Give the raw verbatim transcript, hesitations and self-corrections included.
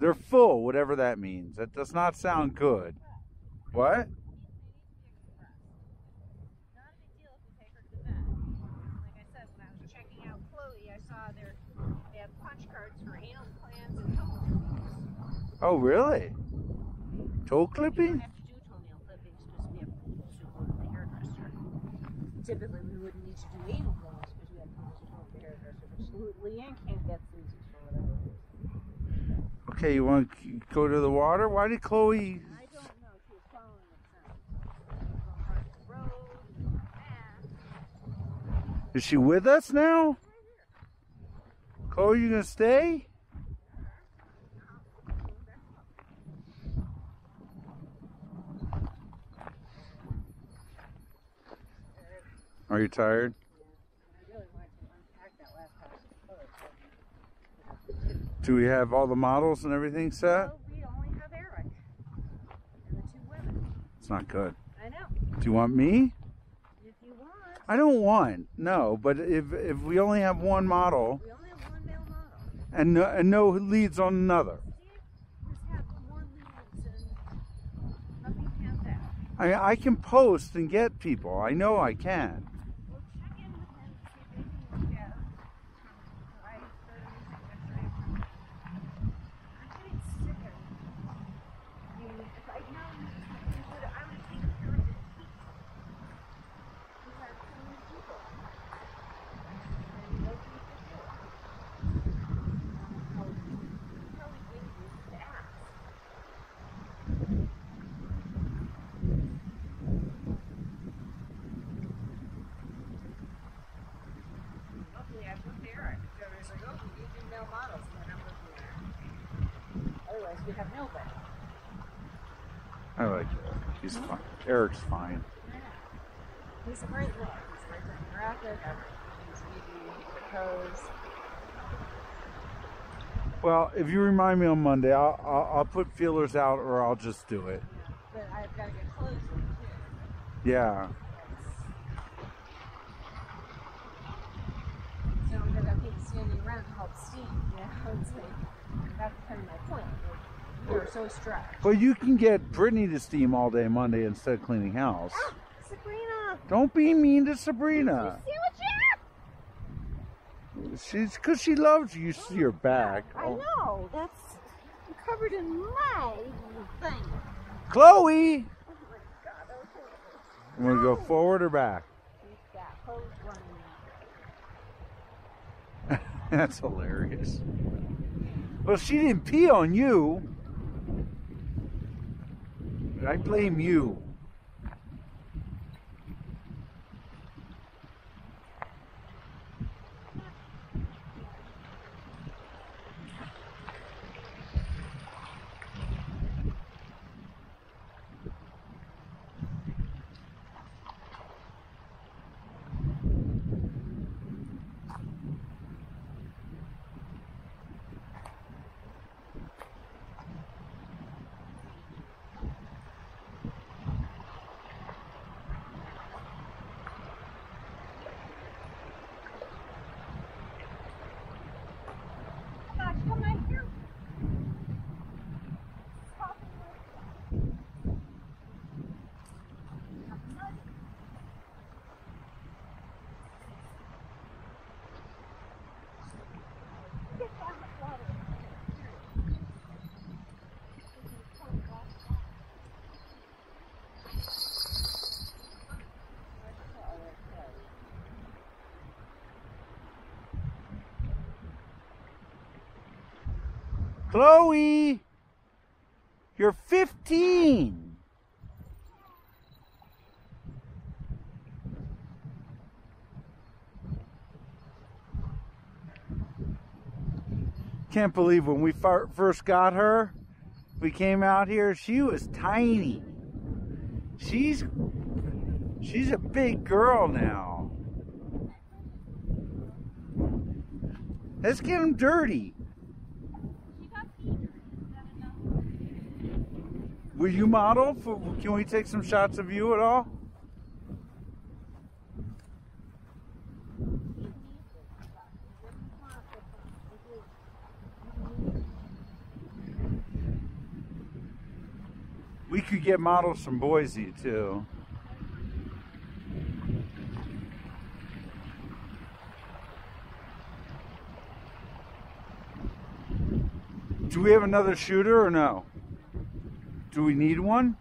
They're full, whatever that means. That does not sound good. What? Not a big deal if we take her to the vet. Like I said, when I was checking out Chloe, I saw their, they have punch cards for anal plans and toe clippings. Oh, really? Toe clipping? Typically, we wouldn't need to do anal plans because we have to use the hairdresser. But Leanne can't get three weeks for whatever it is. Okay, you want to go to the water? Why did Chloe? I don't know. She was following the sun. Road. Is she with us now? Chloe, you gonna stay? Are you tired? Yeah. I really wanted to unpack that last house. Do we have all the models and everything set? No, we only have Eric and the two women. It's not good. I know. Do you want me? If you want. I don't want. No, but if if we only have one model. We only have one male model. And no, and no leads on another. See, just have more leads and nothing pans out. I I can post and get people. I know I can. We have nobody. I like Eric. He's mm-hmm. fine. Eric's fine. Yeah. He's a great look. He's very graphic. He's easy. He proposes. Well, if you remind me on Monday, I'll, I'll, I'll put feelers out, or I'll just do it. Yeah. But I've got to get clothes in too. Yeah. So I'm going to keep standing around to help Steve. You know, it's like, that's kind of my point. You're so stressed. Well, you can get Brittany to steam all day Monday instead of cleaning house. Ah, Sabrina! Don't be mean to Sabrina. You see what you're? She's because she loves you. You see your back. I oh. know. That's I'm covered in my thing. Chloe! Oh my God! Okay. You want to go forward or back? Got hose running. That's hilarious. Well, she didn't pee on you. I blame you. Chloe, you're fifteen. Can't believe when we first got her, we came out here, she was tiny. She's, she's a big girl now. Let's get them dirty. Will you model? For, can we take some shots of you at all? We could get models from Boise too. Do we have another shooter or no? Do we need one?